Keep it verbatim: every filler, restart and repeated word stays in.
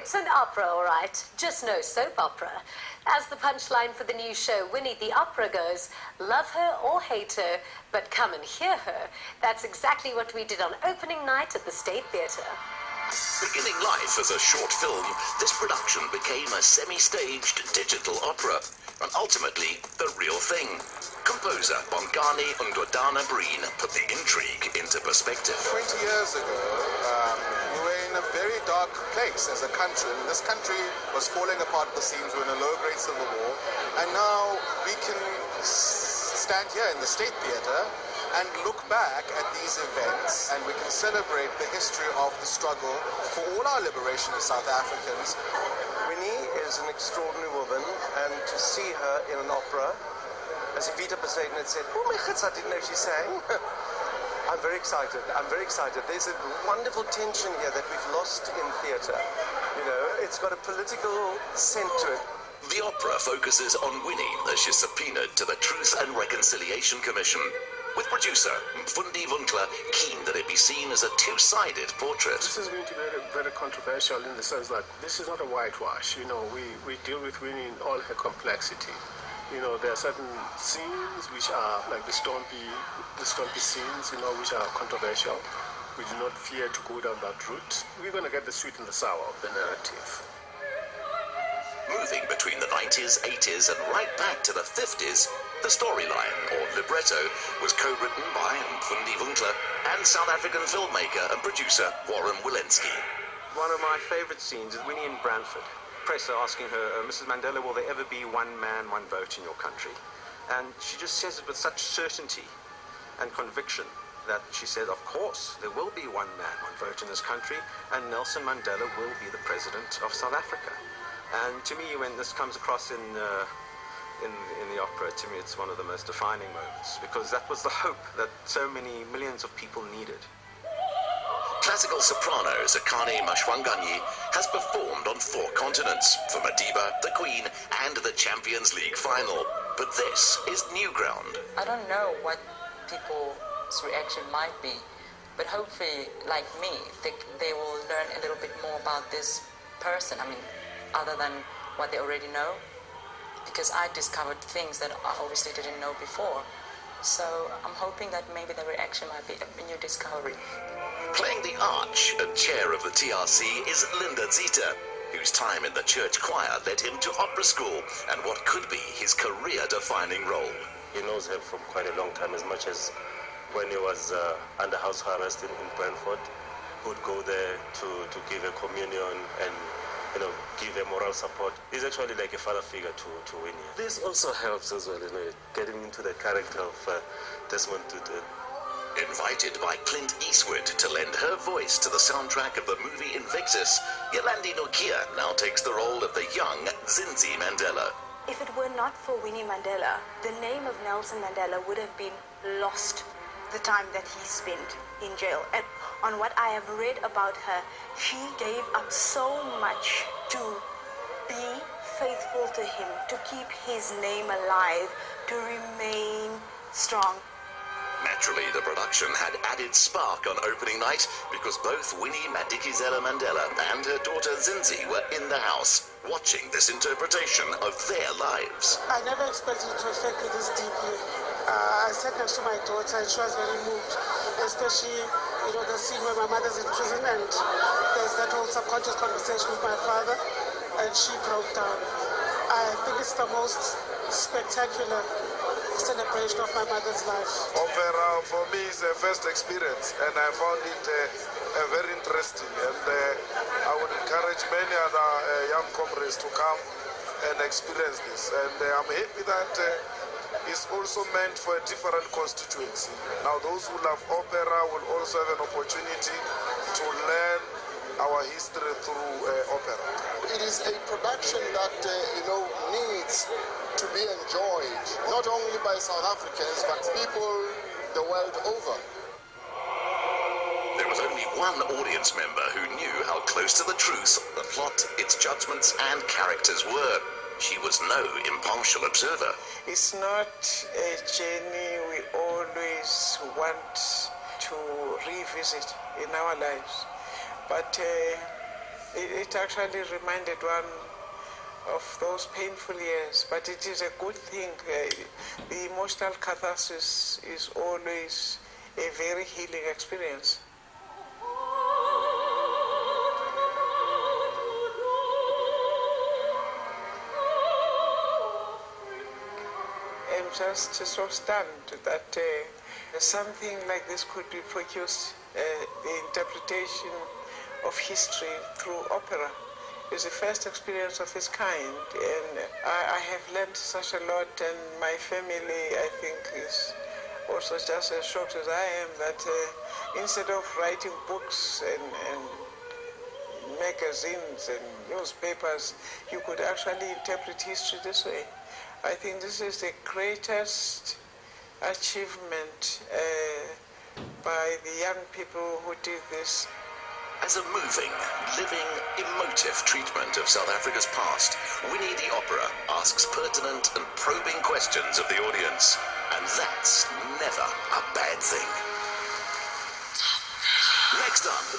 It's an opera, all right, just no soap opera. As the punchline for the new show, Winnie the Opera, goes, love her or hate her, but come and hear her. That's exactly what we did on opening night at the State Theatre. Beginning life as a short film, this production became a semi-staged digital opera, and ultimately, the real thing. Composer Bongani Ndodana-Breen put the intrigue into perspective. twenty years ago, um... in a very dark place as a country. I mean, this country was falling apart at the seams. We were in a low-grade civil war, and now we can stand here in the State Theatre and look back at these events, and we can celebrate the history of the struggle for all our liberation as South Africans. Winnie is an extraordinary woman, and to see her in an opera, as Vita Persauden had said, oh my goodness, I didn't know she sang. I'm very excited. I'm very excited. There's a wonderful tension here that we've lost in theatre. You know, it's got a political scent to it. The opera focuses on Winnie as she's subpoenaed to the Truth and Reconciliation Commission, with producer Mfundi Vundla keen that it be seen as a two-sided portrait. This is going to be very, very controversial in the sense that this is not a whitewash. You know, we, we deal with Winnie in all her complexity. You know, there are certain scenes which are like the stompy, the stompy scenes, you know, which are controversial. We do not fear to go down that route. We're going to get the sweet and the sour of the narrative. Moving between the nineties, eighties, and right back to the fifties, the storyline, or libretto, was co-written by Mfundi Vundla and South African filmmaker and producer Warren Willensky. One of my favorite scenes is Winnie in Branford. Press are asking her, uh, Missus Mandela, will there ever be one man, one vote in your country? And she just says it with such certainty and conviction that she said, of course, there will be one man, one vote in this country, and Nelson Mandela will be the president of South Africa. And to me, when this comes across in, uh, in, in the opera, to me, it's one of the most defining moments, because that was the hope that so many millions of people needed. Classical soprano Zakane Mashwanganyi has performed on four continents for Madiba, the Queen, and the Champions League final. But this is new ground. I don't know what people's reaction might be, but hopefully, like me, they, they will learn a little bit more about this person. I mean, other than what they already know, because I discovered things that I obviously didn't know before. So I'm hoping that maybe the reaction might be a new discovery. Playing the arch and chair of the T R C is Linda Zita, whose time in the church choir led him to opera school and what could be his career-defining role. He knows her from quite a long time, as much as when he was uh, under house arrest in, in Brentford. He would go there to, to give a communion and, you know, give a moral support. He's actually like a father figure to, to Winnie. This also helps as well, you know, getting into the character of uh, Desmond Tutu. Invited by Clint Eastwood to lend her voice to the soundtrack of the movie Invexus, Yolandi Nokia now takes the role of the young Zinzi Mandela. If it were not for Winnie Mandela, the name of Nelson Mandela would have been lost the time that he spent in jail. And on what I have read about her, she gave up so much to be faithful to him, to keep his name alive, to remain strong. Naturally, the production had added spark on opening night because both Winnie Madikizela Mandela and her daughter Zinzi were in the house watching this interpretation of their lives. I never expected it to affect me this deeply. Uh, I sat next to my daughter and she was very moved, especially, you know, the scene where my mother's in prison and there's that whole subconscious conversation with my father and she broke down. I think it's the most spectacular celebration of my mother's life. Opera for me is a first experience and I found it uh, uh, very interesting, and uh, I would encourage many other uh, young comrades to come and experience this, and uh, I'm happy that uh, it's also meant for a different constituency. Now those who love opera will also have an opportunity to learn our history through uh, opera. It is a production that uh, you know needs to be enjoyed, not only by South Africans, but people the world over. There was only one audience member who knew how close to the truth the plot, its judgments and characters were. She was no impartial observer. It's not a journey we always want to revisit in our lives, but uh, It actually reminded one of those painful years, but it is a good thing. The emotional catharsis is always a very healing experience. I'm just so stunned that uh, something like this could be produced. Uh, the interpretation of history through opera is the first experience of its kind, and I, I have learned such a lot, and my family, I think, is also just as shocked as I am that uh, instead of writing books and, and magazines and newspapers, you could actually interpret history this way. I think this is the greatest achievement uh, by the young people who did this. As a moving, living, emotive treatment of South Africa's past, Winnie the Opera asks pertinent and probing questions of the audience, and that's never a bad thing. Next up...